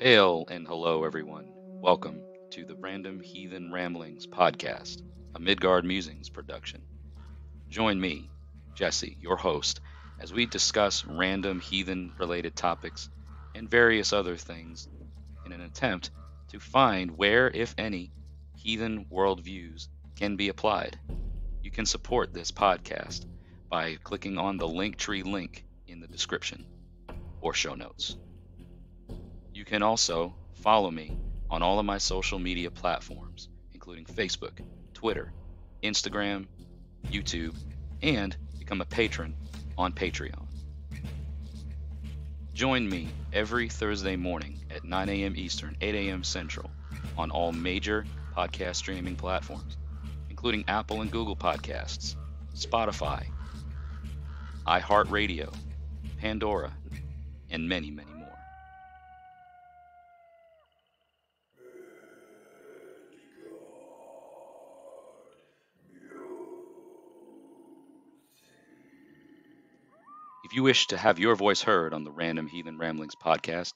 Hail and hello everyone. Welcome to the Random Heathen Ramblings podcast, a Midgard Musings production. Join me, Jesse, your host, as we discuss random heathen-related topics and various other things in an attempt to find where, if any, heathen worldviews can be applied. You can support this podcast by clicking on the Linktree link in the description or show notes. You can also follow me on all of my social media platforms, including Facebook, Twitter, Instagram, YouTube, and become a patron on Patreon. Join me every Thursday morning at 9 a.m. Eastern, 8 a.m. Central on all major podcast streaming platforms, including Apple and Google Podcasts, Spotify, iHeartRadio, Pandora, and many, many more. If you wish to have your voice heard on the Random Heathen Ramblings podcast,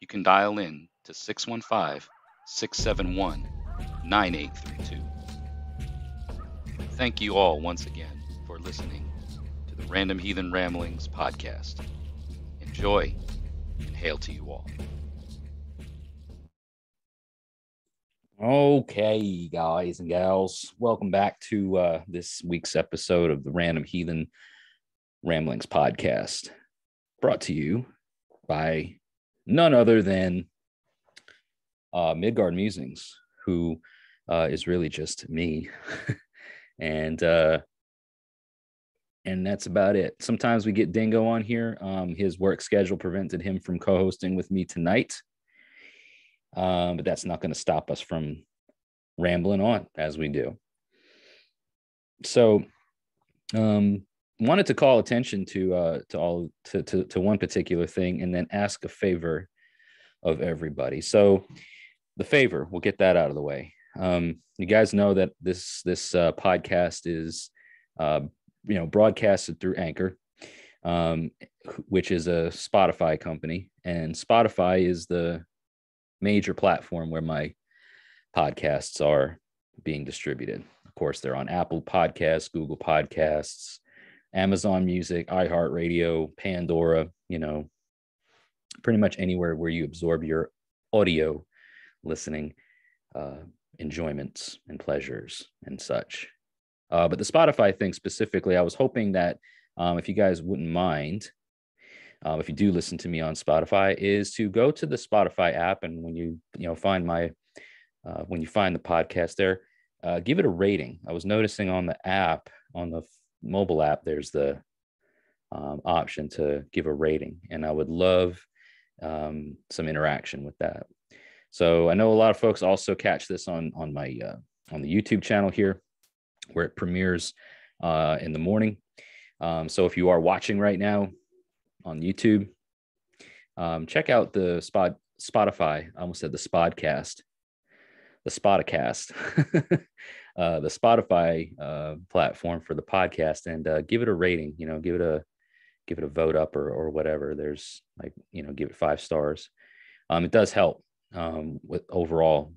you can dial in to 615-671-9832. Thank you all once again for listening to the Random Heathen Ramblings podcast. Enjoy, and hail to you all. Okay, guys and gals, welcome back to this week's episode of the Random Heathen Ramblings podcast, brought to you by none other than Midgard Musings, who is really just me, and that's about it. Sometimes we get Dingo on here. His work schedule prevented him from co-hosting with me tonight, but that's not going to stop us from rambling on as we do. So, wanted to call attention to one particular thing and then ask a favor of everybody. So the favor, we'll get that out of the way. You guys know that this podcast is broadcasted through Anchor, which is a Spotify company, and Spotify is the major platform where my podcasts are being distributed. Of course, they're on Apple Podcasts, Google Podcasts, Amazon Music, iHeartRadio, Pandora, pretty much anywhere where you absorb your audio listening enjoyments and pleasures and such. But the Spotify thing specifically, I was hoping that if you guys wouldn't mind, if you do listen to me on Spotify, is to go to the Spotify app, and when you find my when you find the podcast there, give it a rating. I was noticing on the app, on the mobile app, there's the option to give a rating, and I would love some interaction with that. So I know a lot of folks also catch this on the YouTube channel here, where it premieres in the morning. So if you are watching right now on YouTube, check out the Spotify. I almost said the Spoticast. The Spotify platform for the podcast, and give it a rating, give it a vote up or whatever. There's give it 5 stars. It does help with overall,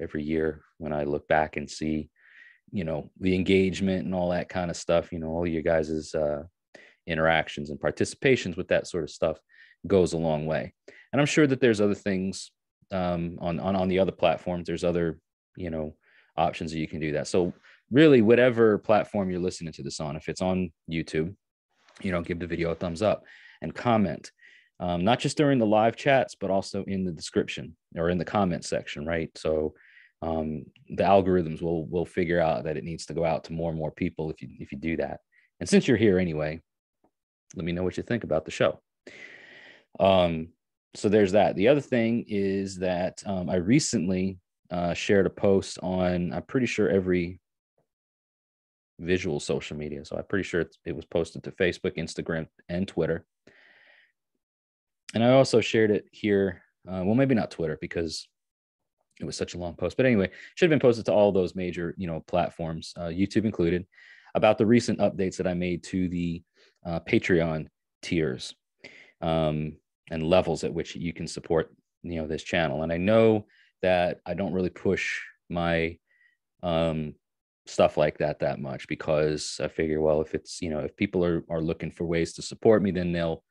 every year when I look back and see, the engagement and all that kind of stuff, all your guys's interactions and participations with that sort of stuff goes a long way. And I'm sure that there's other things on the other platforms. There's other, options that you can do that. So really, whatever platform you're listening to this on, if it's on YouTube, give the video a thumbs up and comment, not just during the live chats, but also in the description or in the comment section, right? So the algorithms will figure out that it needs to go out to more and more people if you do that. And since you're here anyway, let me know what you think about the show. So there's that. The other thing is that I recently shared a post on, I'm pretty sure, every visual social media. So I'm pretty sure it was posted to Facebook, Instagram, and Twitter. And I also shared it here. Well, maybe not Twitter because it was such a long post. But anyway, should have been posted to all those major, platforms, YouTube included, about the recent updates that I made to the Patreon tiers and levels at which you can support you know, this channel. And I know that I don't really push my stuff like that much, because I figure, well, if it's, you know, if people are looking for ways to support me, then they'll,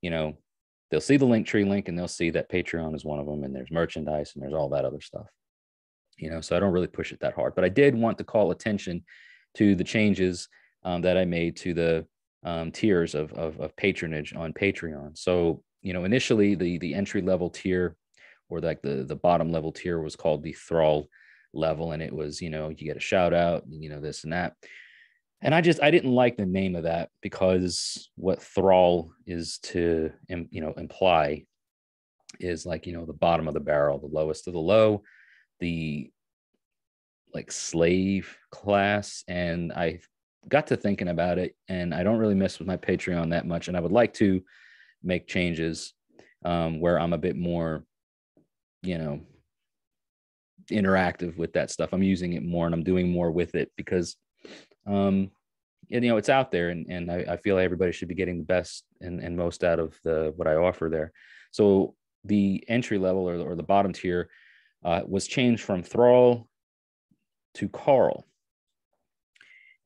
you know, they'll see the Linktree link and they'll see that Patreon is one of them, and there's merchandise and there's all that other stuff, you know, so I don't really push it that hard. But I did want to call attention to the changes that I made to the tiers of patronage on Patreon. So, you know, initially the entry level tier, or like the bottom level tier, was called the Thrall level, and it was, you know, you get a shout out, you know, this and that. And I didn't like the name of that, because what Thrall is to, you know, imply is like, you know, the bottom of the barrel, the lowest of the low, the like slave class. And I got to thinking about it, and I don't really mess with my Patreon that much, and I would like to make changes where I'm a bit more, you know, interactive with that stuff. I'm using it more and I'm doing more with it, because you know, it's out there, and I feel like everybody should be getting the best and most out of what I offer there. So the entry level or the bottom tier was changed from Thrall to Carl.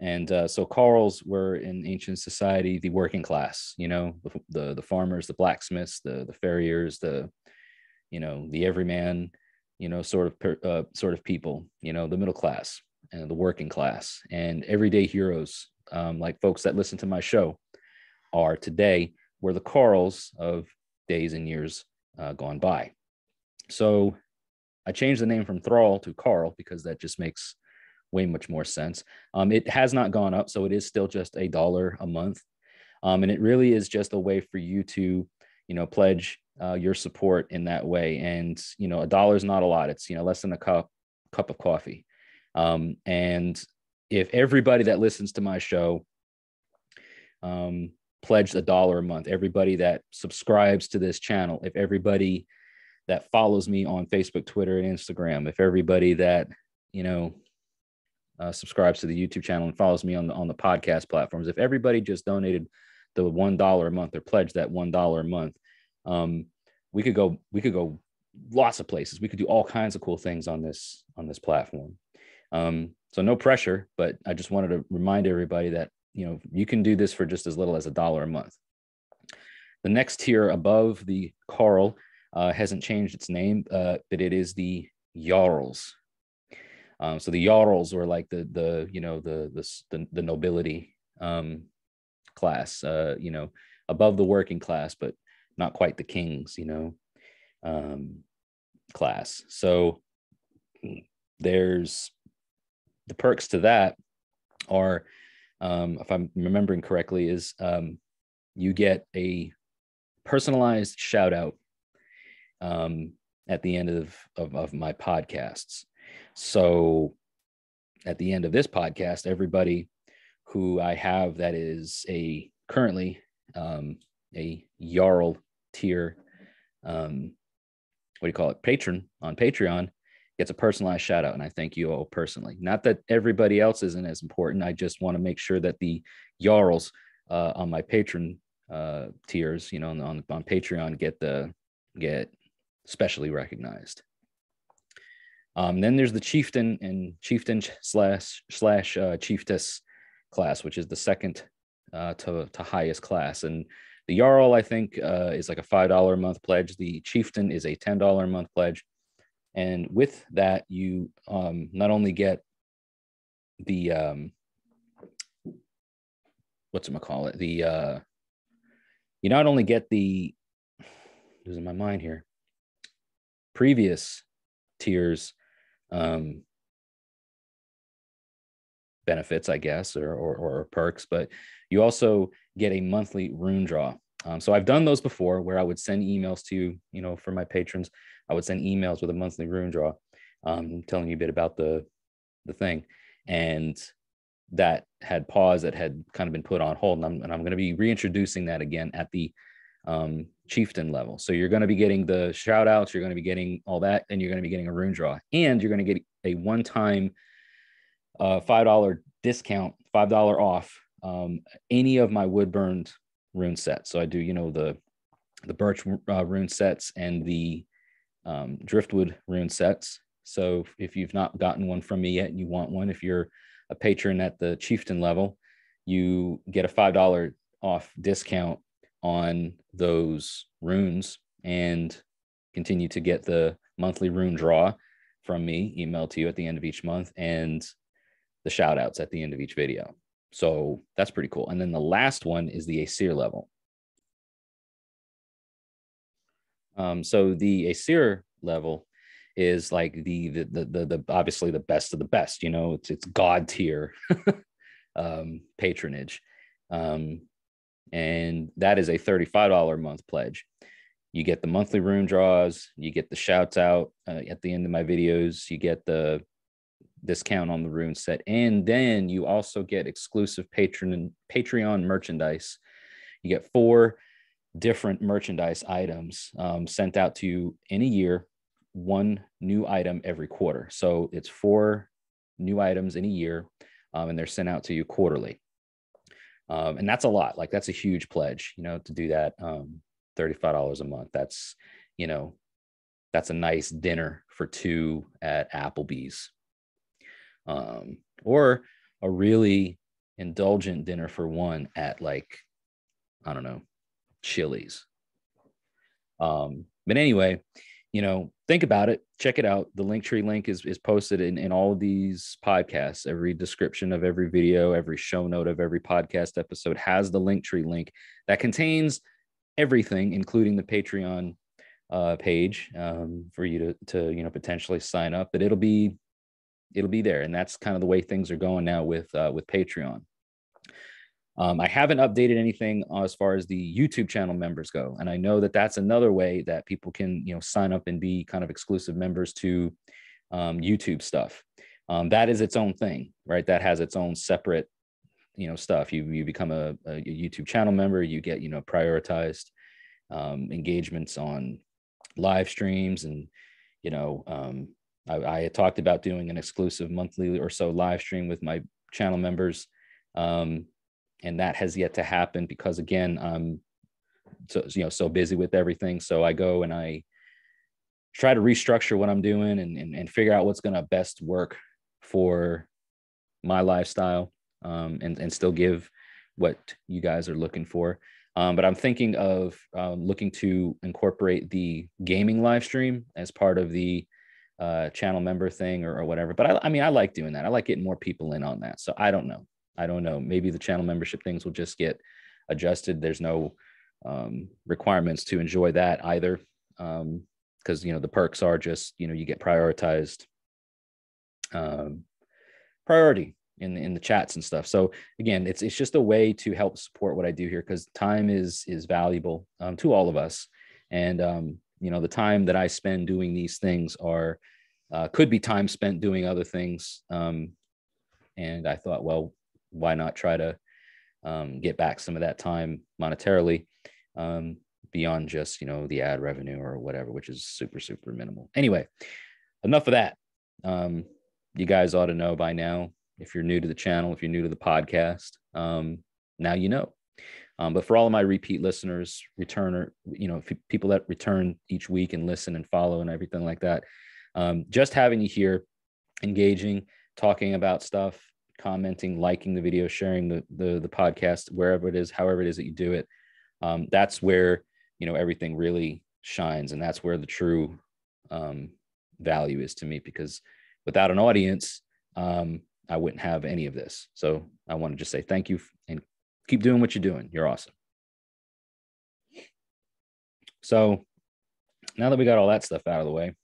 And so Carls were in ancient society the working class, you know, the farmers, the blacksmiths, the farriers, the, you know, the everyman, you know, sort of people, you know, the middle class and the working class, and everyday heroes, like folks that listen to my show are today, were the Carls of days and years gone by. So I changed the name from Thrall to Carl, because that just makes way much more sense. It has not gone up, so it is still just $1 a month. And it really is just a way for you to, you know, pledge your support in that way. And, you know, $1 is not a lot. It's, you know, less than a cup of coffee. And if everybody that listens to my show pledged $1 a month, everybody that subscribes to this channel, if everybody that follows me on Facebook, Twitter, and Instagram, if everybody that, you know, subscribes to the YouTube channel and follows me on the podcast platforms, if everybody just donated the $1 a month or pledged that $1 a month, we could go lots of places. We could do all kinds of cool things on this platform. So no pressure, but I just wanted to remind everybody that, you know, you can do this for just as little as $1 a month. The next tier above the Carl hasn't changed its name, but it is the Jarls. So the Jarls were like the you know, the nobility class, you know, above the working class, but not quite the kings, you know, class. So there's the perks to that are, if I'm remembering correctly, is you get a personalized shout out at the end of my podcasts. So at the end of this podcast, everybody who I have that is currently a Jarl tier, what do you call it, patron on Patreon, gets a personalized shout out. And I thank you all personally. Not that everybody else isn't as important. I just want to make sure that the Jarls on my patron tiers, you know, on Patreon get specially recognized. Then there's the chieftain and chieftain slash chiefess class, which is the second to highest class. And the Jarl, I think, is like a $5 a month pledge. The chieftain is a $10 a month pledge. And with that, you not only get the, you not only get the, losing my mind here, previous tiers, benefits, I guess, or perks, but you also get a monthly rune draw. So I've done those before, where I would send emails to, you know, for my patrons, I would send emails with a monthly rune draw, telling you a bit about the thing, and that had paused, that had kind of been put on hold, and I'm going to be reintroducing that again at the chieftain level. So you're going to be getting the shout outs, you're going to be getting all that, and you're going to be getting a rune draw, and you're going to get a one-time $5 discount, $5 off any of my wood burned rune sets. So I do, you know, the birch rune sets and the driftwood rune sets. So if you've not gotten one from me yet and you want one, if you're a patron at the chieftain level, you get a $5 off discount on those runes and continue to get the monthly rune draw from me emailed to you at the end of each month and the shout outs at the end of each video. So that's pretty cool. And then the last one is the Aesir level. So the Aesir level is like the obviously the best of the best, you know, it's God tier patronage. And that is a $35 a month pledge. You get the monthly rune draws, you get the shouts out at the end of my videos, you get the discount on the rune set, and then you also get exclusive Patreon merchandise. You get 4 different merchandise items sent out to you in a year, 1 new item every quarter. So it's 4 new items in a year, and they're sent out to you quarterly. And that's a lot. Like, that's a huge pledge, you know, to do that $35 a month. That's, you know, that's a nice dinner for 2 at Applebee's, or a really indulgent dinner for 1 at, like, I don't know, Chili's. But anyway, you know, think about it, check it out. The Linktree link is posted in all of these podcasts. Every description of every video, every show note of every podcast episode has the Linktree link that contains everything, including the Patreon page for you to you know, potentially sign up. But it'll be there, and that's kind of the way things are going now with Patreon. I haven't updated anything as far as the YouTube channel members go. And I know that that's another way that people can, you know, sign up and be kind of exclusive members to YouTube stuff. That is its own thing, right? That has its own separate, you know, stuff. You become a YouTube channel member, you get, you know, prioritized engagements on live streams. And, you know, I had talked about doing an exclusive monthly or so live stream with my channel members. And that has yet to happen because, again, I'm so busy with everything. So I go and I try to restructure what I'm doing and figure out what's going to best work for my lifestyle, and still give what you guys are looking for. But I'm thinking of looking to incorporate the gaming live stream as part of the channel member thing or whatever. But I mean, I like doing that. I like getting more people in on that. So I don't know. Maybe the channel membership things will just get adjusted. There's no requirements to enjoy that either, because, you know, the perks are just, you know, you get prioritized priority in the chats and stuff. So again, it's just a way to help support what I do here, because time is valuable to all of us, and you know, the time that I spend doing these things could be time spent doing other things, and I thought, well, why not try to get back some of that time monetarily, beyond just, you know, the ad revenue or whatever, which is super, super minimal. Anyway, enough of that. You guys ought to know by now, if you're new to the channel, if you're new to the podcast, now you know. But for all of my repeat listeners, returner, you know, people that return each week and listen and follow and everything like that, just having you here, engaging, talking about stuff, commenting, liking the video, sharing the podcast, wherever it is, however it is that you do it. That's where, you know, everything really shines. And that's where the true value is to me, because without an audience, I wouldn't have any of this. So I want to just say thank you and keep doing what you're doing. You're awesome. So now that we got all that stuff out of the way,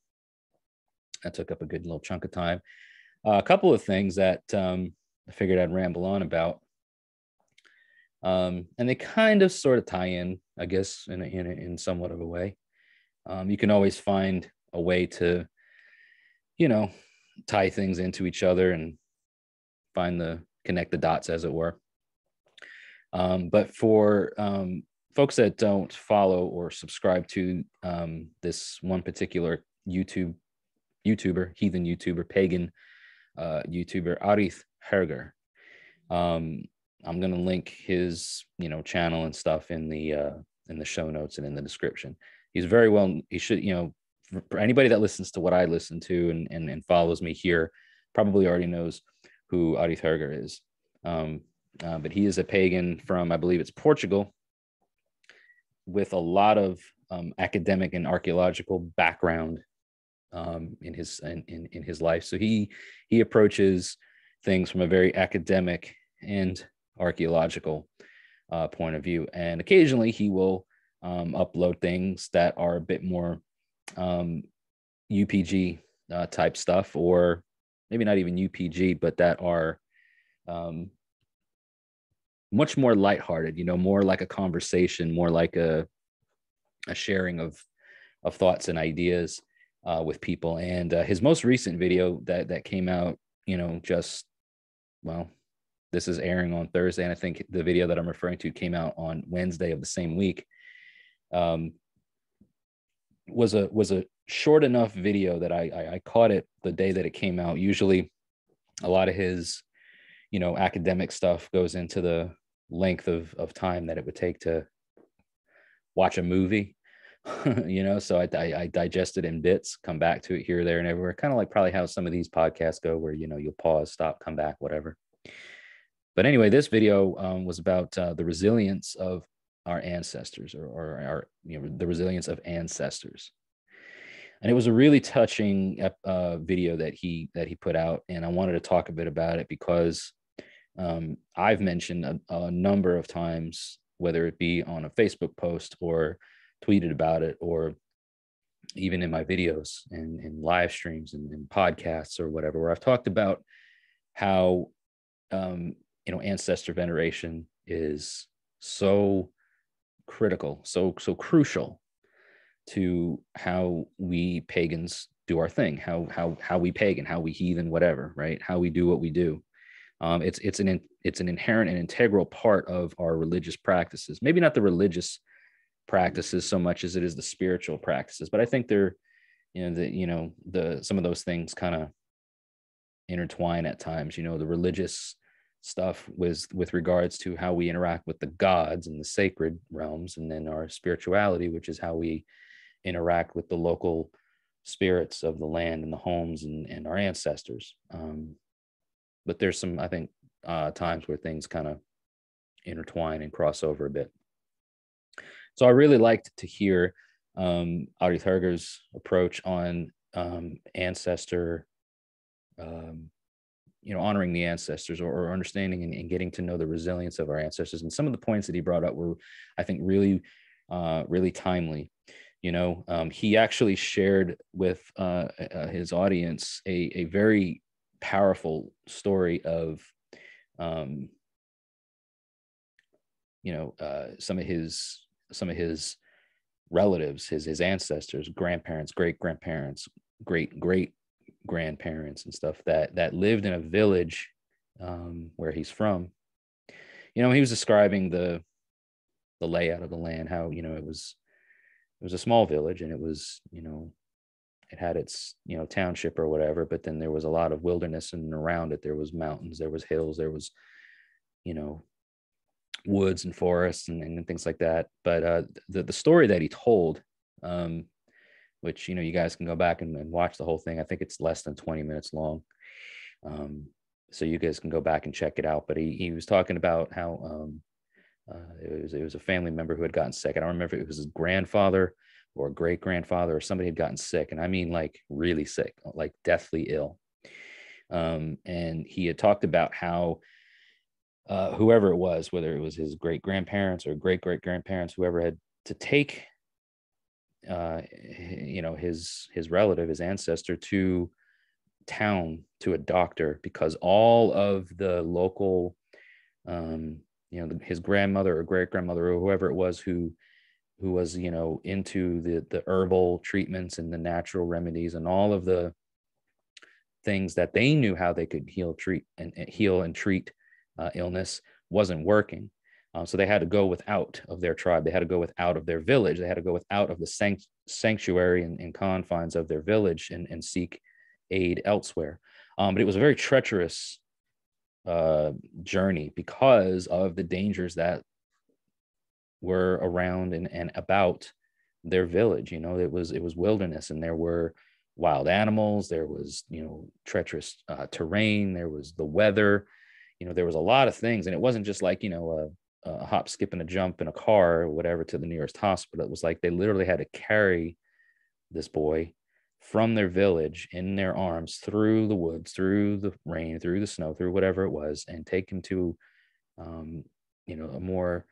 that took up a good little chunk of time. A couple of things that I figured I'd ramble on about, and they kind of sort of tie in, I guess, in somewhat of a way. You can always find a way to, you know, tie things into each other and connect the dots, as it were. But for folks that don't follow or subscribe to this one particular pagan YouTuber Arith Härger, I'm gonna link his, you know, channel and stuff in the show notes and in the description. He's very well, he should, you know, for anybody that listens to what I listen to and follows me here probably already knows who Arith Härger is. But he is a pagan from, I believe it's Portugal, with a lot of academic and archaeological background in his life. So he approaches things from a very academic and archaeological point of view. And occasionally he will upload things that are a bit more UPG type stuff, or maybe not even UPG, but that are much more lighthearted, you know, more like a conversation, more like a sharing of thoughts and ideas with people. And his most recent video that came out, you know, this is airing on Thursday, and I think the video that I'm referring to came out on Wednesday of the same week. Was a short enough video that I caught it the day that it came out. Usually a lot of his, you know, academic stuff goes into the length of time that it would take to watch a movie, you know, so I digest it in bits, come back to it here, there, and everywhere, kind of like probably how some of these podcasts go, where, you know, you'll pause, stop, come back, whatever. But anyway, this video was about the resilience of our ancestors, or our, you know, the resilience of ancestors. And it was a really touching video that he put out, and I wanted to talk a bit about it because I've mentioned a number of times, whether it be on a Facebook post or tweeted about it, or even in my videos and in live streams and in podcasts or whatever, where I've talked about how you know, ancestor veneration is so critical, so crucial to how we pagans do our thing, how we pagan, how we heathen, whatever, right? How we do what we do. It's an inherent and integral part of our religious practices. Maybe not the religious practices so much as it is the spiritual practices, but I think they're, you know, some of those things kind of intertwine at times. You know, the religious stuff with regards to how we interact with the gods and the sacred realms, and then our spirituality, which is how we interact with the local spirits of the land and the homes and our ancestors. But there's some, I think, times where things kind of intertwine and cross over a bit. So I really liked to hear Arith Härger's approach on ancestor, you know, honoring the ancestors, or understanding and getting to know the resilience of our ancestors. And some of the points that he brought up were, I think, really, really timely. You know, he actually shared with his audience a very powerful story of, you know, some of his relatives, his ancestors, grandparents, great-grandparents, great-great-grandparents and stuff that lived in a village where he's from. You know, he was describing the layout of the land, how, you know, it was a small village, and it was, you know, it had its, you know, township or whatever, but then there was a lot of wilderness, and around it there was mountains, there was hills, there was, you know, woods and forests and things like that. But the story that he told, which, you know, you guys can go back and watch the whole thing. I think it's less than 20 minutes long. So you guys can go back and check it out. But he was talking about how it was a family member who had gotten sick. I don't remember if it was his grandfather or great-grandfather, or somebody had gotten sick. And I mean, like, really sick, like deathly ill. And he had talked about how whoever it was, whether it was his great-grandparents or great-great-grandparents, whoever had to take you know, his relative, his ancestor, to town, to a doctor, because all of the local, you know, his grandmother or great grandmother or whoever it was who was, you know, into the herbal treatments and the natural remedies and all of the things that they knew how they could heal and treat illness, wasn't working. So they had to go without of their tribe. They had to go without of their village. They had to go without of the sanctuary and confines of their village and seek aid elsewhere. But it was a very treacherous journey because of the dangers that were around and about their village. You know, it was wilderness, and there were wild animals. There was, you know, treacherous terrain. There was the weather. You know, there was a lot of things, and it wasn't just like, you know, a hop, skip, and a jump in a car or whatever to the nearest hospital. It was like they literally had to carry this boy from their village in their arms through the woods, through the rain, through the snow, through whatever it was, and take him to, you know, a more,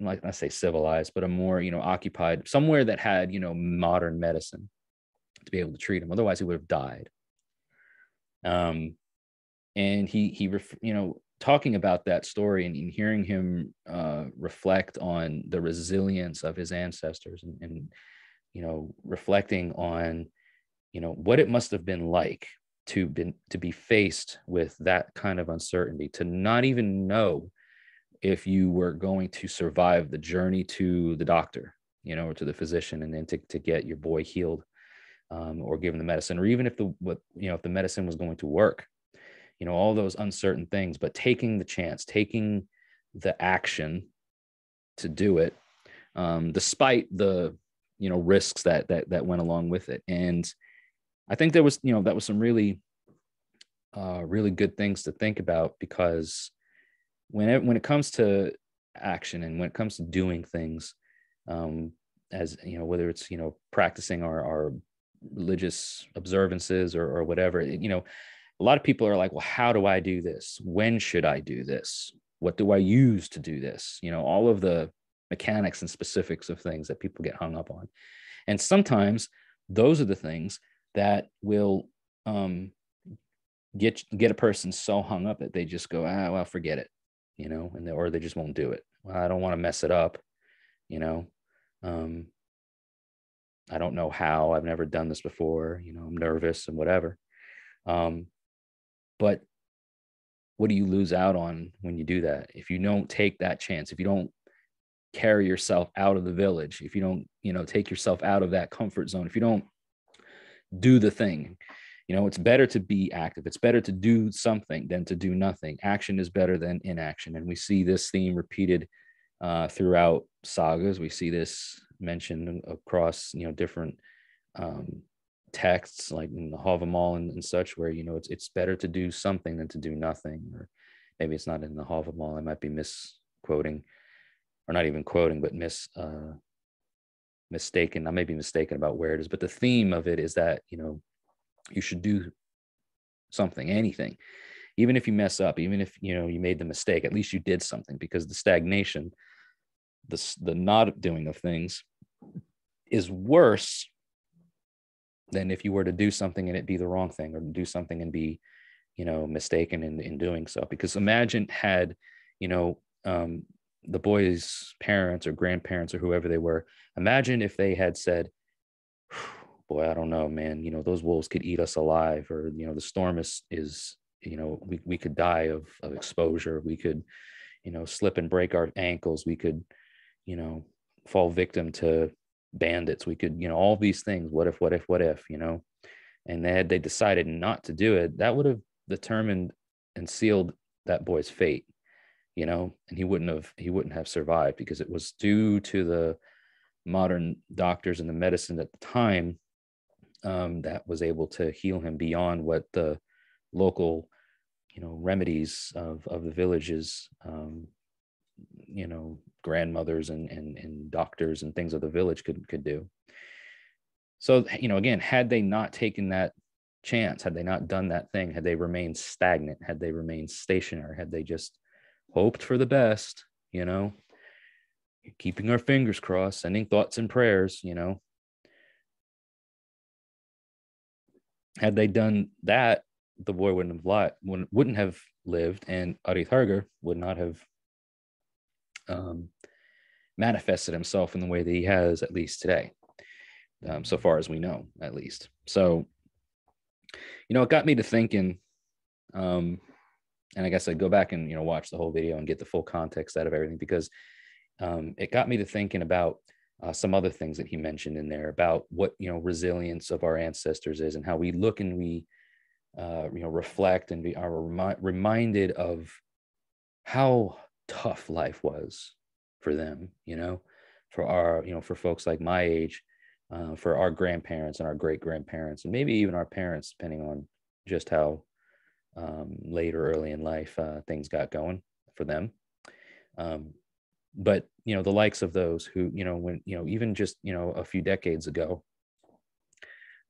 like I say civilized, but a more, you know, occupied, somewhere that had, you know, modern medicine to be able to treat him. Otherwise he would have died. And you know, talking about that story and hearing him reflect on the resilience of his ancestors and, you know, reflecting on, you know, what it must have been like to be faced with that kind of uncertainty, to not even know if you were going to survive the journey to the doctor, you know, or to the physician, and then to get your boy healed, or given the medicine, or even if the medicine was going to work, you know, all those uncertain things. But taking the chance, taking the action to do it, despite the, you know, risks that went along with it. And I think there was, you know, that was some really, really good things to think about, because when it comes to action and when it comes to doing things, as you know, whether it's, you know, practicing our religious observances or whatever, you know, a lot of people are like, well, how do I do this? When should I do this? What do I use to do this? You know, all of the mechanics and specifics of things that people get hung up on. And sometimes those are the things that will get a person so hung up that they just go, well, forget it, you know, and or they just won't do it. Well, I don't want to mess it up, you know. I don't know how. I've never done this before. You know, I'm nervous and whatever. But what do you lose out on when you do that? If you don't take that chance, if you don't carry yourself out of the village, if you don't, you know, take yourself out of that comfort zone, if you don't do the thing, you know, it's better to be active. It's better to do something than to do nothing. Action is better than inaction. And we see this theme repeated throughout sagas. We see this mentioned across, you know, different texts, like in the Havamal and such, where, you know, it's better to do something than to do nothing. Or maybe it's not in the Havamal. I might be misquoting. Or not even quoting, but mistaken. I may be mistaken about where it is, but the theme of it is that, you know, you should do something, anything, even if you mess up, even if, you know, you made the mistake, at least you did something, because the stagnation, the not doing of things is worse than if you were to do something and it be the wrong thing, or do something and be, you know, mistaken in doing so. Because imagine had, you know, the boy's parents or grandparents or whoever they were, imagine if they had said, boy, I don't know, man, you know, those wolves could eat us alive, or, you know, the storm is you know, we could die of exposure. We could, you know, slip and break our ankles. We could, you know, fall victim to bandits. We could, you know, all these things. What if, you know, and they decided not to do it, that would have determined and sealed that boy's fate. You know, and he wouldn't have survived, because it was due to the modern doctors and the medicine at the time that was able to heal him beyond what the local, you know, remedies of the villages, you know, grandmothers and doctors and things of the village could do. So, you know, again, had they not taken that chance, had they not done that thing, had they remained stagnant, had they remained stationary, had they just hoped for the best, you know, keeping our fingers crossed, sending thoughts and prayers, you know, had they done that, the boy wouldn't have lived, and Arith Härger would not have manifested himself in the way that he has, at least today, so far as we know, at least. So, you know, it got me to thinking, and I guess I'd go back and, you know, watch the whole video and get the full context out of everything, because it got me to thinking about some other things that he mentioned in there about what, you know, resilience of our ancestors is, and how we look and we, you know, reflect and we are reminded of how tough life was for them, you know, for our, you know, for folks like my age, for our grandparents and our great grandparents, and maybe even our parents, depending on just how late or early in life things got going for them. But, you know, the likes of those who, you know, when, you know, even just, you know, a few decades ago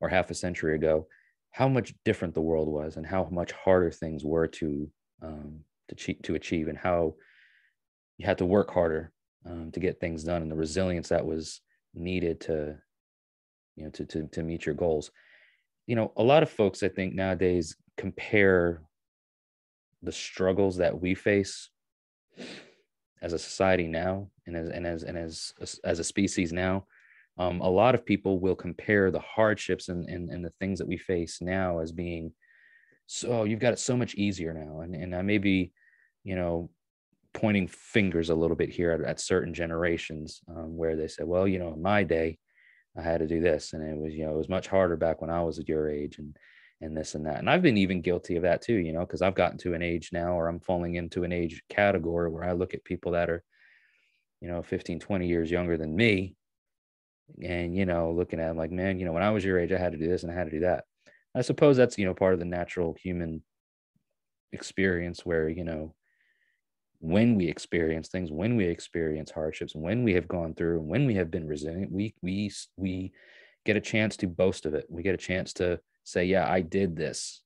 or half a century ago, how much different the world was and how much harder things were to achieve, and how you had to work harder to get things done, and the resilience that was needed to, you know, to meet your goals. You know, a lot of folks, I think, nowadays compare the struggles that we face as a society now, and as a species now. A lot of people will compare the hardships and the things that we face now as being, so you've got it so much easier now. And I may be, you know, pointing fingers a little bit here at certain generations where they say, well, you know, in my day, I had to do this, and it was, you know, it was much harder back when I was at your age, and this and that. And I've been even guilty of that too, you know, because I've gotten to an age now, or I'm falling into an age category where I look at people that are, you know, 15, 20 years younger than me. And, you know, looking at them like, man, you know, when I was your age, I had to do this and I had to do that. I suppose that's, you know, part of the natural human experience where, you know, when we experience things, when we experience hardships, when we have gone through and when we have been resilient, we get a chance to boast of it. We get a chance to say, yeah, I did this.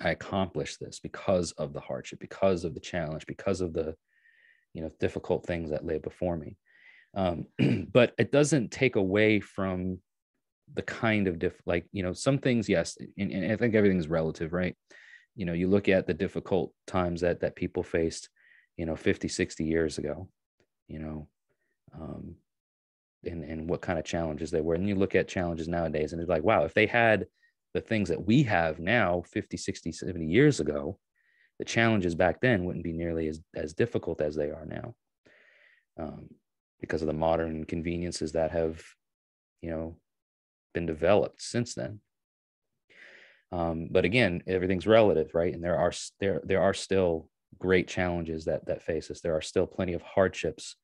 I accomplished this because of the hardship, because of the challenge, because of the, you know, difficult things that lay before me. But it doesn't take away from the kind of like, you know, some things, yes. And I think everything's relative, right? You know, you look at the difficult times that people faced, you know, 50, 60 years ago, you know, and what kind of challenges they were. And you look at challenges nowadays and it's like, wow, if they had the things that we have now, 50, 60, 70 years ago, the challenges back then wouldn't be nearly as difficult as they are now. Because of the modern conveniences that have, you know, been developed since then. But again, everything's relative, right? And there are still great challenges that face us. There are still plenty of hardships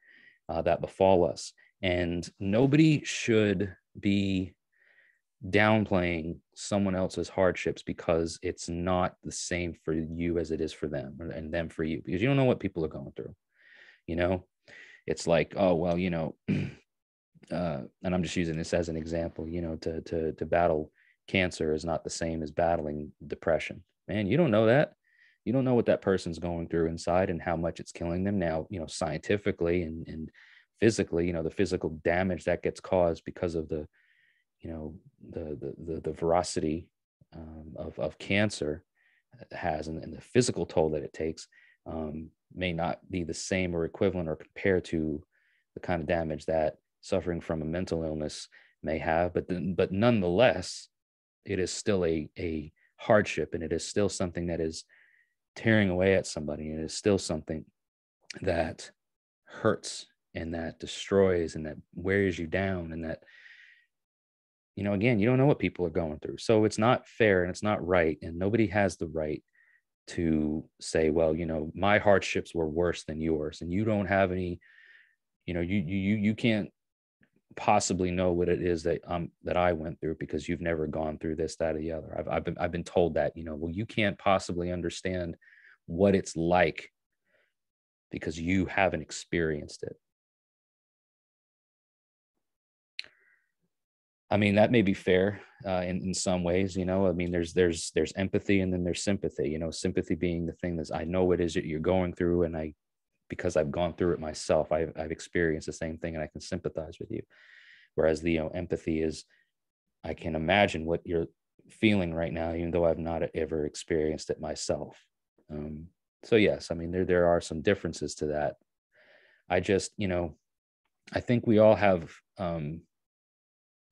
that befall us, and nobody should be downplaying someone else's hardships because it's not the same for you as it is for them, and them for you, because you don't know what people are going through, you know? It's like, oh, well, you know, and I'm just using this as an example, you know, to battle cancer is not the same as battling depression. Man, you don't know that. You don't know what that person's going through inside and how much it's killing them. Now, you know, scientifically and physically, you know, the physical damage that gets caused because of the, you know, the ferocity of cancer has, and the physical toll that it takes, may not be the same or equivalent or compared to the kind of damage that suffering from a mental illness may have, but nonetheless, it is still a hardship, and it is still something that is tearing away at somebody. It is still something that hurts and that destroys and that wears you down, and that, you know, again, you don't know what people are going through. So it's not fair and it's not right, and nobody has the right to say, well, you know, my hardships were worse than yours, and you don't have any, you know, you can't possibly know what it is that I went through because you've never gone through this, that, or the other. I've been told that, you know, well, you can't possibly understand what it's like because you haven't experienced it. I mean, that may be fair in some ways, you know. I mean, there's empathy, and then there's sympathy, you know, sympathy being the thing that's, I know what is it you're going through, and because I've gone through it myself, I've experienced the same thing, and I can sympathize with you. Whereas the, you know, empathy is, I can imagine what you're feeling right now, even though I've not ever experienced it myself. So yes, I mean, there are some differences to that. I just, you know, I think we all have,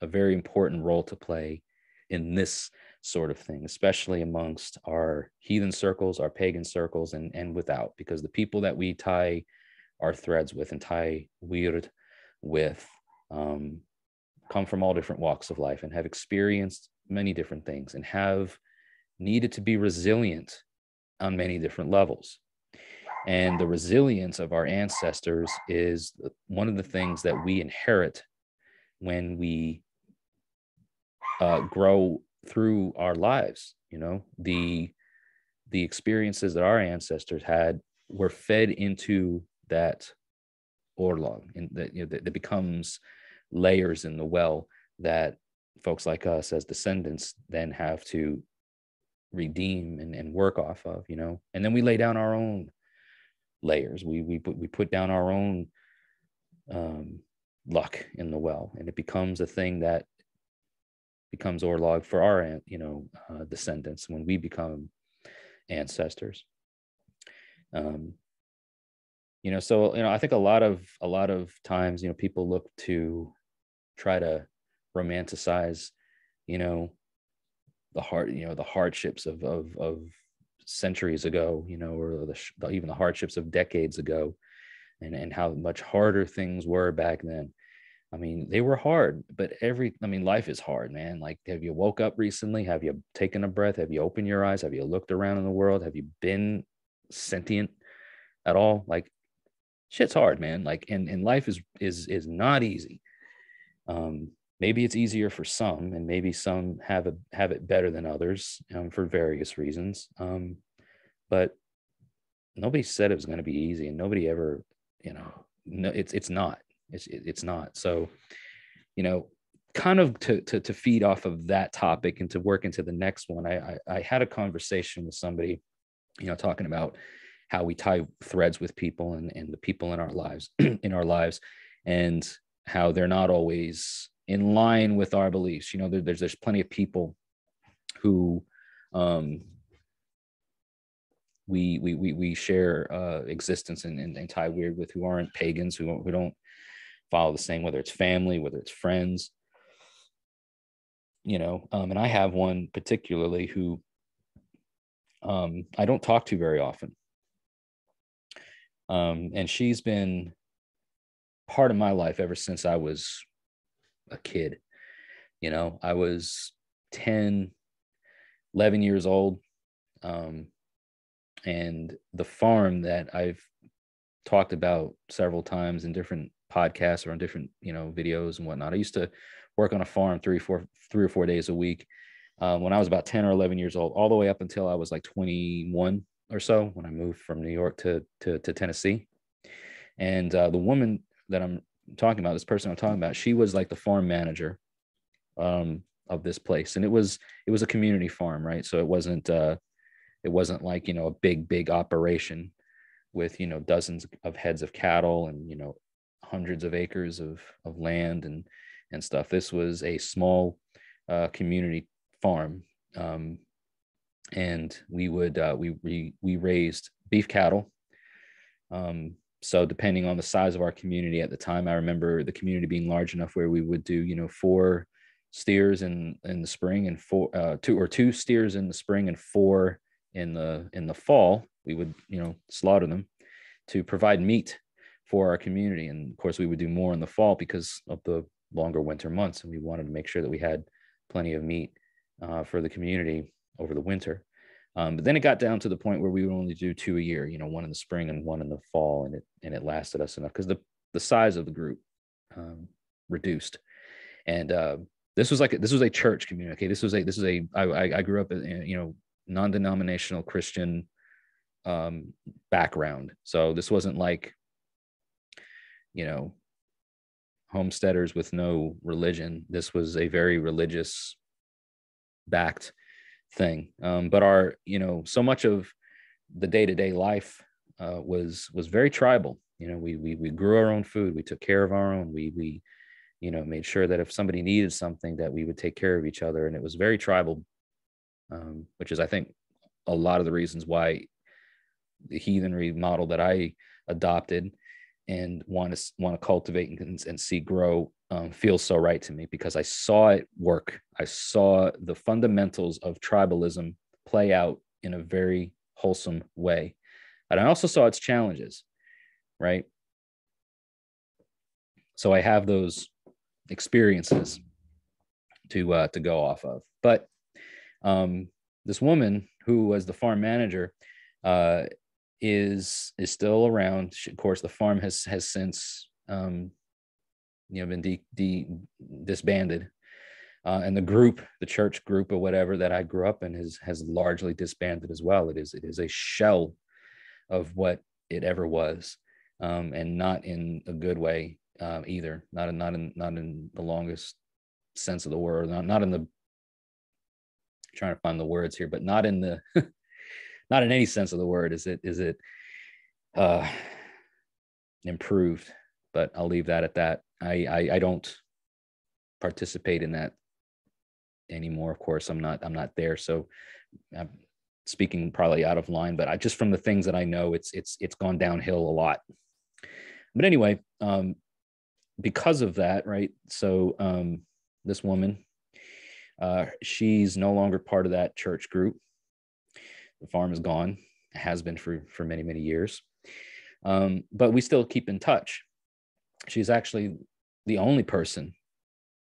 a very important role to play in this sort of thing, especially amongst our heathen circles, our pagan circles, and without, because the people that we tie our threads with and tie weird with come from all different walks of life and have experienced many different things and have needed to be resilient on many different levels. And the resilience of our ancestors is one of the things that we inherit when we grow through our lives. You know, the experiences that our ancestors had were fed into that Orlog, and that, you know, that becomes layers in the well that folks like us as descendants then have to redeem and work off of, you know. And then we lay down our own layers. We put down our own luck in the well, and it becomes a thing that becomes Orlog for our, you know, descendants when we become ancestors. You know, so, you know, I think a lot of times, you know, people look to try to romanticize, you know, the hardships of centuries ago, you know, or even the hardships of decades ago, and how much harder things were back then. I mean, they were hard, but life is hard, man. Like, have you woke up recently? Have you taken a breath? Have you opened your eyes? Have you looked around in the world? Have you been sentient at all? Like, shit's hard, man. Like, and life is not easy. Maybe it's easier for some, and maybe some have it better than others, for various reasons. But nobody said it was going to be easy, and nobody ever, you know, no, it's not. It's not. So, you know, kind of to feed off of that topic and to work into the next one, I had a conversation with somebody, you know, talking about how we tie threads with people and the people in our lives, and how they're not always in line with our beliefs. You know, there's plenty of people who we share existence and tie weird with, who aren't pagans, who don't follow the same, whether it's family, whether it's friends, you know. And I have one particularly who I don't talk to very often. And she's been part of my life ever since I was a kid. You know, I was 10, 11 years old. And the farm that I've talked about several times in different podcasts or on different, you know, videos and whatnot. I used to work on a farm three or four days a week when I was about 10 or 11 years old, all the way up until I was like 21 or so, when I moved from New York to Tennessee. And the woman that I'm talking about, this person I'm talking about, she was like the farm manager of this place. And it was a community farm, right? So it wasn't like, you know, a big operation with, you know, dozens of heads of cattle and, you know, hundreds of acres of land and stuff. This was a small community farm, and we raised beef cattle. So depending on the size of our community at the time, I remember the community being large enough where we would do, you know, four steers in the spring and two steers in the spring and four in the fall. We would, you know, slaughter them to provide meat for our community. And of course we would do more in the fall because of the longer winter months, and we wanted to make sure that we had plenty of meat for the community over the winter. But then it got down to the point where we would only do two a year, you know, one in the spring and one in the fall. And it lasted us enough because the size of the group reduced. And this was a church community. Okay, I grew up in, you know, non-denominational Christian background. So this wasn't like, you know, homesteaders with no religion. This was a very religious backed thing, but our, you know, so much of the day-to-day life was very tribal. You know, we grew our own food, we took care of our own, we you know, made sure that if somebody needed something that we would take care of each other, and it was very tribal, which is, I think, a lot of the reasons why the heathenry model that I adopted and want to cultivate and see grow feels so right to me, because I saw it work. I saw the fundamentals of tribalism play out in a very wholesome way. And I also saw its challenges, right? So I have those experiences to go off of. But this woman who was the farm manager, is still around. She, of course, the farm has since been disbanded, and the group, the church group or whatever that I grew up in, has largely disbanded as well. It is a shell of what it ever was, and not in a good way either. Not in the longest sense of the word. Not in the, trying to find the words here, but not in the not in any sense of the word is it improved, but I'll leave that at that. I don't participate in that anymore. Of course, I'm not there, so I'm speaking probably out of line, but I just, from the things that I know, it's gone downhill a lot. But anyway, because of that, right? So this woman, she's no longer part of that church group. The farm is gone, has been for many, many years. But we still keep in touch. She's actually the only person,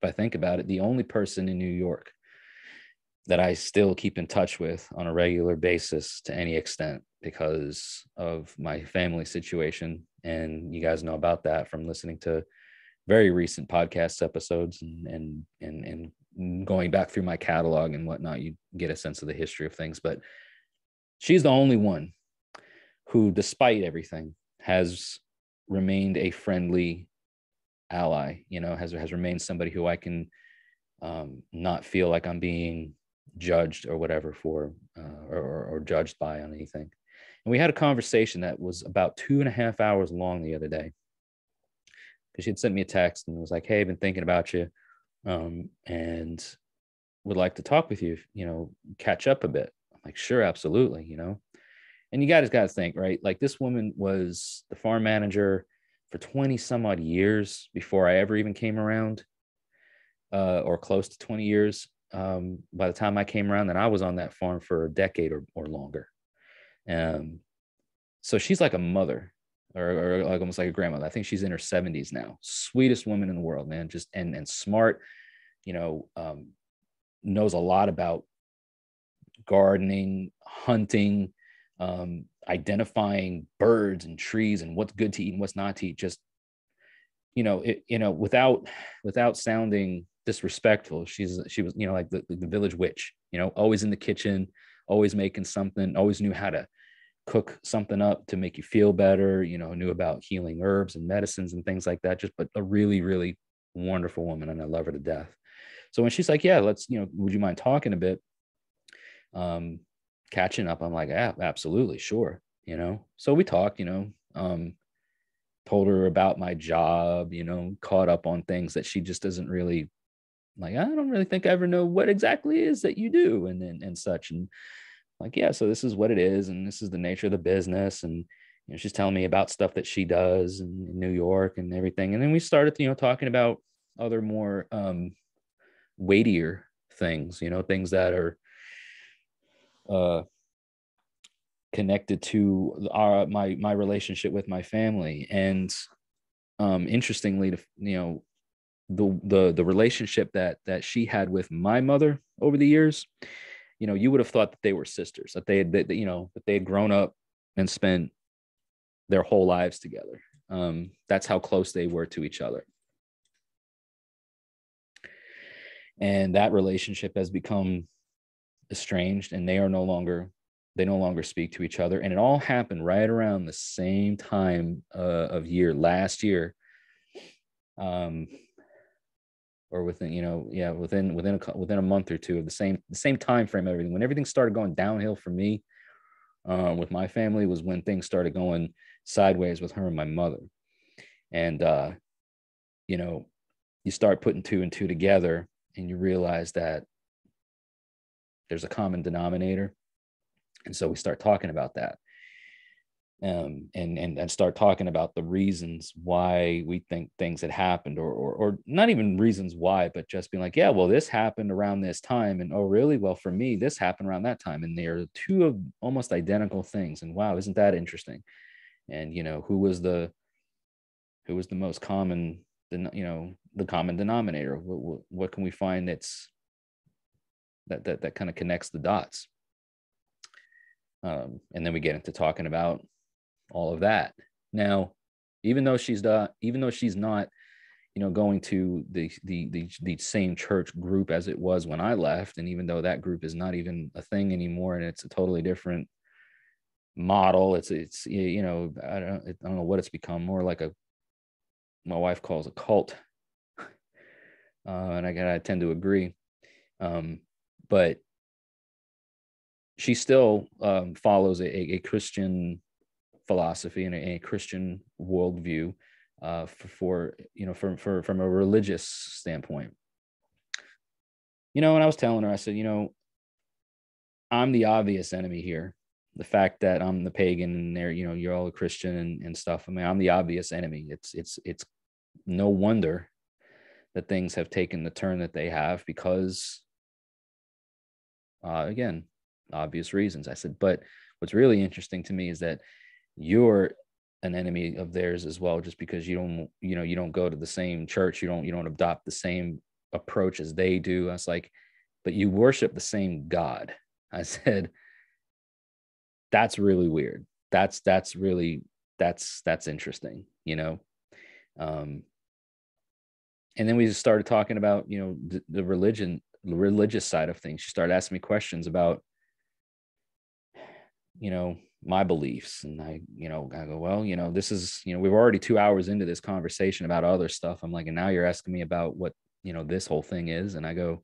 if I think about it, the only person in New York that I still keep in touch with on a regular basis to any extent, because of my family situation. And you guys know about that from listening to very recent podcast episodes and going back through my catalog and whatnot. You get a sense of the history of things, but she's the only one who, despite everything, has remained a friendly ally, has remained somebody who I can not feel like I'm being judged or whatever for, or judged by on anything. And we had a conversation that was about 2.5 hours long the other day, because she had sent me a text and was like, hey, I've been thinking about you, and would like to talk with you, catch up a bit. I'm like, sure, absolutely, And you guys got to think, right? Like, this woman was the farm manager for 20 some odd years before I ever even came around, or close to 20 years. By the time I came around, then I was on that farm for a decade or longer. So she's like a mother, or like almost like a grandmother. I think she's in her 70s now. Sweetest woman in the world, man. Just and smart, knows a lot about gardening, hunting, identifying birds and trees and what's good to eat and what's not to eat. Just, without sounding disrespectful, she was, like the village witch, always in the kitchen, always making something, always knew how to cook something up to make you feel better, knew about healing herbs and medicines and things like that. Just, but a really, really wonderful woman, and I love her to death. So when she's like, yeah, let's, would you mind talking a bit? Catching up, I'm like, yeah, absolutely, sure, So we talked, told her about my job, caught up on things that she just doesn't really, like, I don't really think I ever know what exactly it is that you do, and such. And like, yeah, so this is what it is, and this is the nature of the business, and she's telling me about stuff that she does in New York and everything. And then we started, talking about other more weightier things, things that are connected to my relationship with my family. And interestingly, the relationship that she had with my mother over the years, you would have thought that they were sisters, that they had, that they had grown up and spent their whole lives together. That's how close they were to each other. And that relationship has become estranged, and they no longer speak to each other. And it all happened right around the same time of year last year, or within within a month or two of the same time frame. Everything, when everything started going downhill for me with my family, was when things started going sideways with her and my mother. And you start putting two and two together, and you realize that there's a common denominator. And so we start talking about that, and start talking about the reasons why we think things had happened, or not even reasons why, but just being like, yeah, well, this happened around this time, and oh, really? Well, for me, this happened around that time, and they are two of almost identical things. And wow, isn't that interesting? And who was the most common, the common denominator? What can we find that's that kind of connects the dots? And then we get into talking about all of that. Now, even though she's not, you know, going to the same church group as it was when I left, and even though that group is not even a thing anymore, and it's a totally different model, it's you know, I don't know what it's become, more like a, my wife calls a cult, and I tend to agree, but she still follows a Christian philosophy and a Christian worldview, from a religious standpoint. You know, and I was telling her, I said, you know, I'm the obvious enemy here. The fact that I'm the pagan and they're, you know, you're all a Christian and stuff. I mean, I'm the obvious enemy. It's no wonder that things have taken the turn that they have, because, again, obvious reasons. I said, but what's really interesting to me is that you're an enemy of theirs as well, just because you don't go to the same church. You don't adopt the same approach as they do. I was like, but you worship the same God. I said, that's really weird. That's really interesting, you know? And then we just started talking about, you know, the religious side of things. She started asking me questions about, you know, my beliefs. And I go, well, you know, this is, you know, we've already 2 hours into this conversation about other stuff. I'm like, and now you're asking me about what, you know, this whole thing is. And I go,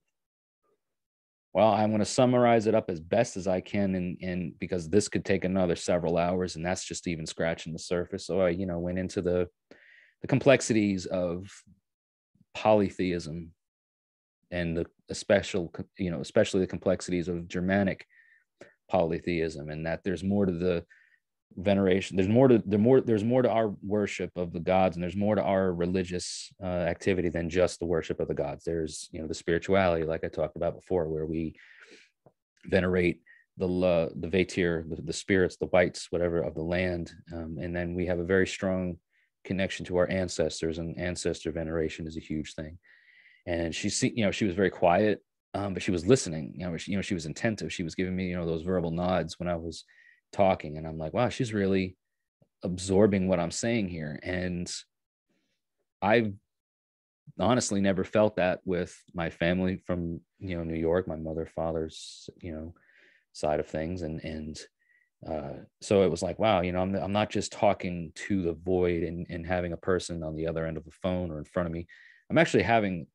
well, I'm going to summarize it up as best as I can, and because this could take another several hours, and that's just even scratching the surface. So I, you know, went into the complexities of polytheism, and especially the complexities of Germanic polytheism, and that there's more to the veneration, there's more to our worship of the gods, and there's more to our religious activity than just the worship of the gods. There's, you know, the spirituality, like I talked about before, where we venerate the Vatir, the spirits, the whites, whatever, of the land, and then we have a very strong connection to our ancestors, and ancestor veneration is a huge thing. And she was very quiet, but she was listening. You know, she was attentive. She was giving me, you know, those verbal nods when I was talking, and I'm like, wow, she's really absorbing what I'm saying here. And I've honestly never felt that with my family from, you know, New York, my mother, father's, you know, side of things, and so it was like, wow, you know, I'm not just talking to the void and having a person on the other end of the phone or in front of me. I'm actually having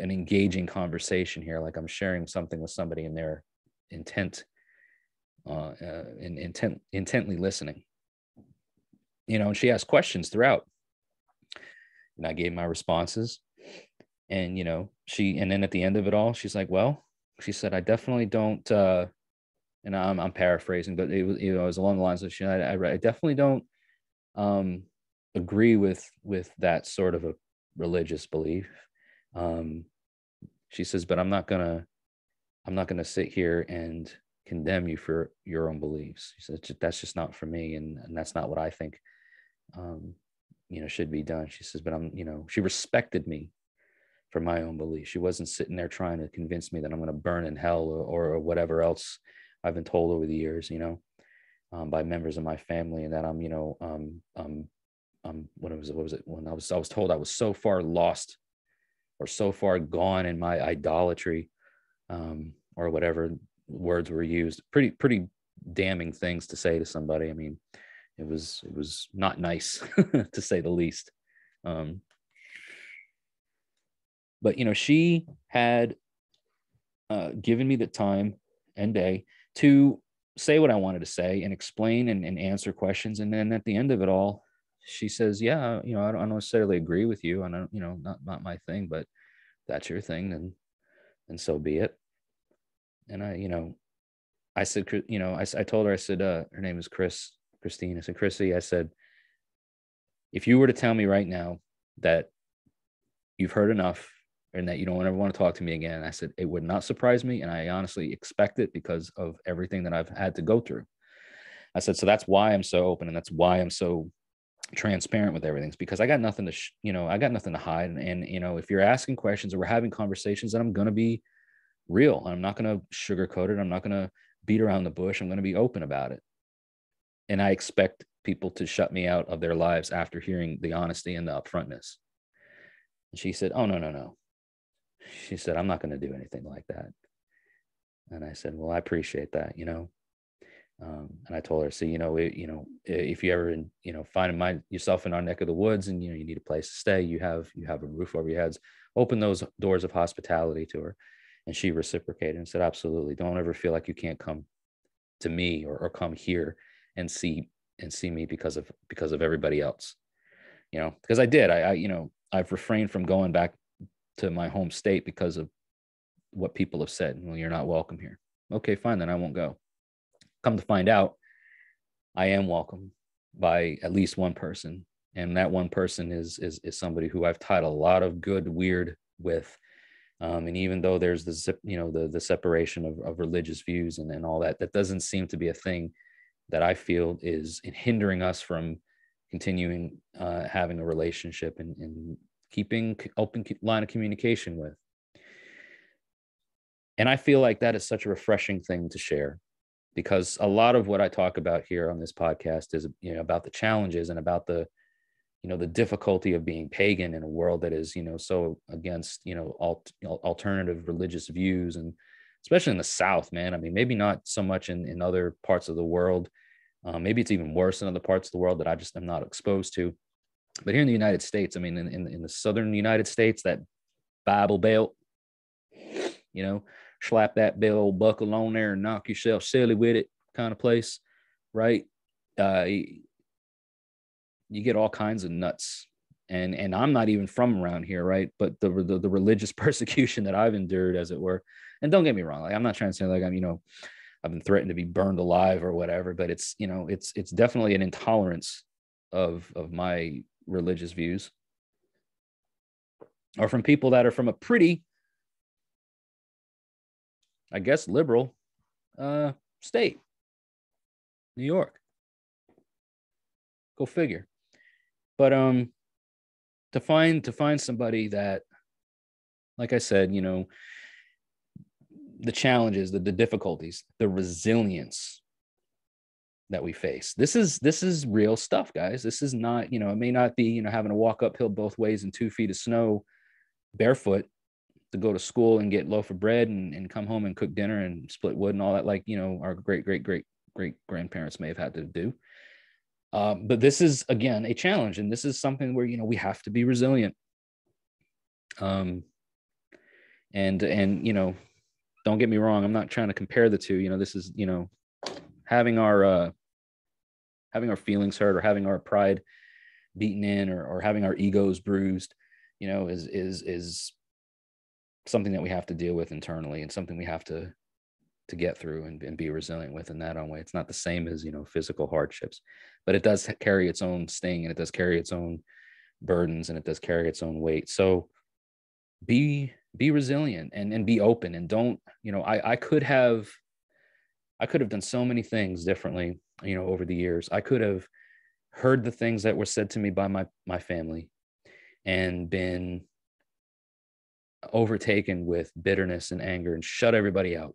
an engaging conversation here. Like I'm sharing something with somebody, and they're intently listening, you know. And she asked questions throughout, and I gave my responses, and, you know, and then at the end of it all, she's like, well, she said, I definitely don't, and I'm paraphrasing, but it was, you know, it was along the lines of, she, I definitely don't agree with that sort of a religious belief. She says, but I'm not gonna sit here and condemn you for your own beliefs. She said, that's just not for me, and that's not what I think, you know, should be done. She says, but I'm, you know, she respected me for my own beliefs. She wasn't sitting there trying to convince me that I'm going to burn in hell or whatever else I've been told over the years, you know, by members of my family, and that I'm, you know, I was told I was so far lost or so far gone in my idolatry, or whatever words were used. Pretty damning things to say to somebody. I mean, it was not nice to say the least. But, you know, she had given me the time and day to say what I wanted to say and explain and answer questions. And then at the end of it all, she says, yeah, you know, I don't necessarily agree with you. And, you know, not my thing, but that's your thing. And so be it. And I, you know, I said, you know, I told her, I said, her name is Christine. I said, Chrissy, I said, if you were to tell me right now that you've heard enough and that you don't ever want to talk to me again, I said, it would not surprise me. And I honestly expect it because of everything that I've had to go through. I said, so that's why I'm so open. And that's why I'm so transparent with everything. It's because I got nothing to, I got nothing to hide. And, you know, if you're asking questions or we're having conversations, then I'm going to be real. I'm not going to sugarcoat it. I'm not going to beat around the bush. I'm going to be open about it. And I expect people to shut me out of their lives after hearing the honesty and the upfrontness. And she said, oh, no. She said, I'm not going to do anything like that. And I said, well, I appreciate that, you know. And I told her, so, if you ever, find yourself in our neck of the woods and, you need a place to stay, you have a roof over your heads, open those doors of hospitality to her. And she reciprocated and said, absolutely. Don't ever feel like you can't come to me or come here and see me because of everybody else, because I did, I've refrained from going back to my home state because of what people have said. Well, you're not welcome here. Okay, fine. Then I won't go. Come to find out, I am welcome by at least one person. And that one person is somebody who I've tied a lot of good weird with. And even though there's the separation of religious views and all that, that doesn't seem to be a thing that I feel is hindering us from continuing having a relationship and keeping open line of communication with. And I feel like that is such a refreshing thing to share, because a lot of what I talk about here on this podcast is, about the challenges and about the, the difficulty of being pagan in a world that is, so against, alternative religious views, and especially in the South, man. I mean, maybe not so much in other parts of the world. Maybe it's even worse in other parts of the world that I just am not exposed to. But here in the United States, I mean, in the Southern United States, that Bible Belt, slap that big old buckle on there and knock yourself silly with it kind of place, right? You get all kinds of nuts. And I'm not even from around here, right? But the religious persecution that I've endured, as it were, and don't get me wrong, like, I'm not trying to say like I'm, I've been threatened to be burned alive or whatever, but it's, it's definitely an intolerance of my religious views, or from people that are from a pretty, I guess, liberal state, New York. Go figure. But to find somebody that, like I said, the challenges, the difficulties, the resilience that we face. This is real stuff, guys. This is not, it may not be, having to walk uphill both ways in 2 feet of snow barefoot to go to school and get loaf of bread and come home and cook dinner and split wood and all that, like, our great grandparents may have had to do. But this is, again, a challenge. And this is something where, we have to be resilient. And, don't get me wrong, I'm not trying to compare the two, this is, having our feelings hurt, or having our pride beaten in, or having our egos bruised, is something that we have to deal with internally, and something we have to get through and be resilient with in that own way. It's not the same as, physical hardships, but it does carry its own sting, and it does carry its own burdens, and it does carry its own weight. So be resilient and be open, and don't, I could have done so many things differently, over the years. I could have heard the things that were said to me by my family and been overtaken with bitterness and anger and shut everybody out,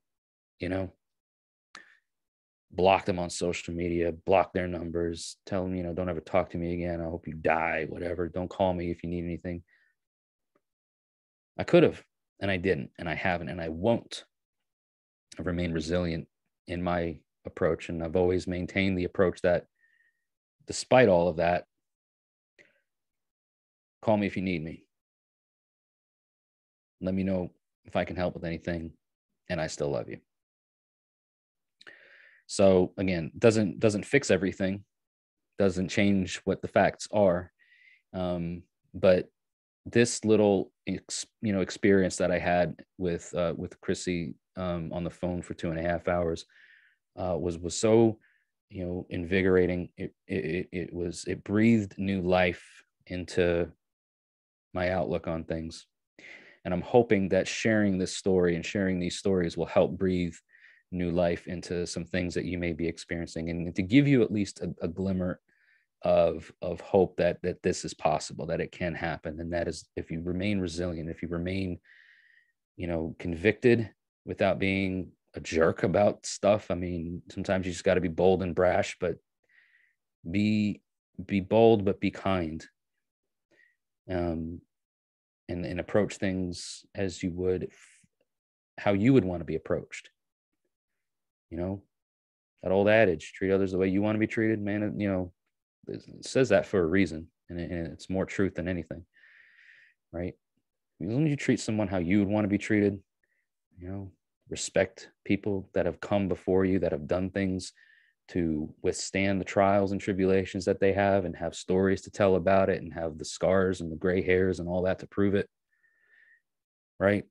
block them on social media, block their numbers, tell them, don't ever talk to me again. I hope you die, whatever. Don't call me if you need anything. I could have, and I didn't, and I haven't, and I won't. I've remained resilient in my approach, and I've always maintained the approach that, despite all of that, call me if you need me. Let me know if I can help with anything, and I still love you. So again, doesn't fix everything, doesn't change what the facts are, but this little experience that I had with Chrissy on the phone for 2.5 hours was so invigorating. It breathed new life into my outlook on things. And I'm hoping that sharing this story and sharing these stories will help breathe new life into some things that you may be experiencing, and to give you at least a glimmer of hope that this is possible, that it can happen. And that is, if you remain resilient, if you remain, convicted without being a jerk about stuff. I mean, sometimes you just got to be bold and brash, but be bold, but be kind, and approach things as you would, how you would want to be approached. You know, that old adage, treat others the way you want to be treated, man, you know, it says that for a reason, and it's more truth than anything, right? As long as you treat someone how you would want to be treated, you know, respect people that have come before you, that have done things to withstand the trials and tribulations that they have, and have stories to tell about it, and have the scars and the gray hairs and all that to prove it, right?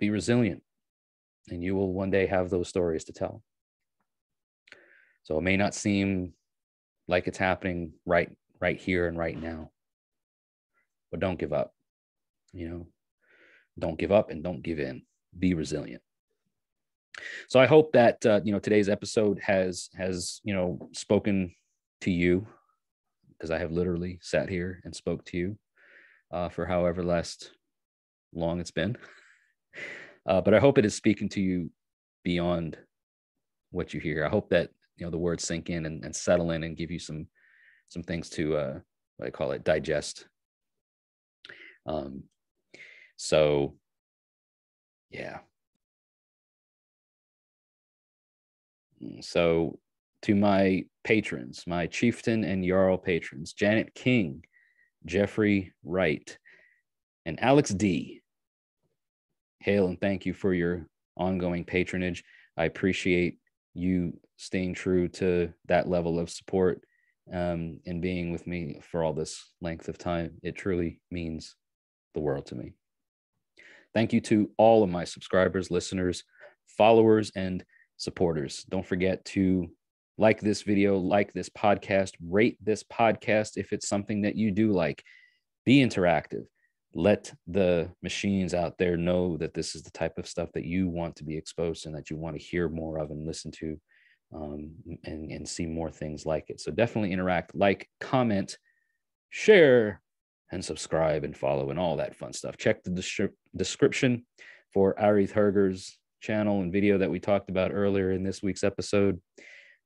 Be resilient, and you will one day have those stories to tell. So it may not seem like it's happening right here and right now, but don't give up, you know, don't give up and don't give in, be resilient. So I hope that, you know, today's episode has, you know, spoken to you, because I have literally sat here and spoke to you for however last long it's been. But I hope it is speaking to you beyond what you hear. I hope that, you know, the words sink in and settle in and give you some things to, what I call it, digest. So, yeah. So to my patrons, my chieftain and Jarl patrons, Janet King, Jeffrey Wright, and Alex D. Hail and thank you for your ongoing patronage. I appreciate you staying true to that level of support and being with me for all this length of time. It truly means the world to me. Thank you to all of my subscribers, listeners, followers, and supporters. Don't forget to like this video, like this podcast, rate this podcast if it's something that you do like. Be interactive. Let the machines out there know that this is the type of stuff that you want to be exposed to and that you want to hear more of and listen to, and see more things like it. So definitely interact, like, comment, share, and subscribe and follow and all that fun stuff. Check the description for Arith Härger's channel and video that we talked about earlier in this week's episode.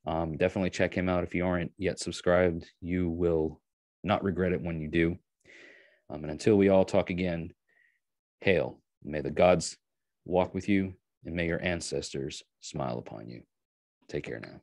Definitely check him out. If you aren't yet subscribed, you will not regret it when you do. And until we all talk again, hail. May the gods walk with you, and may your ancestors smile upon you. Take care now.